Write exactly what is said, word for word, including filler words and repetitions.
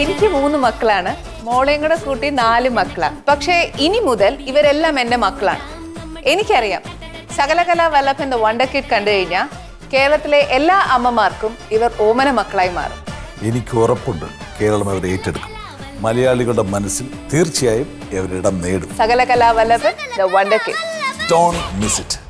എനിക്ക് മൂന്ന് മക്കളാണ്. മോളെയും കൂടെ കൂട്ടി നാല് മക്കളാണ്. പക്ഷേ ഇനി മുതൽ ഇവരെല്ലാം എൻ്റെ മക്കളാണ്. എനിക്കറിയാം, സകലകലാ വല്ലഭൻ്റെ വണ്ടർ കിഡ് കണ്ടു കഴിഞ്ഞാൽ കേരളത്തിലെ എല്ലാ അമ്മമാർക്കും ഇവർ ഓമന മക്കളായി മാറും. എനിക്ക് ഉറപ്പുണ്ട്, കേരളം അവരെ ഏറ്റെടുക്കും. മലയാളികളുടെ മനസ്സിൽ തീർച്ചയായും ഇവരിടം നേടും. സകലകലാ വല്ലഭൻ the wonder kid. Don't miss it.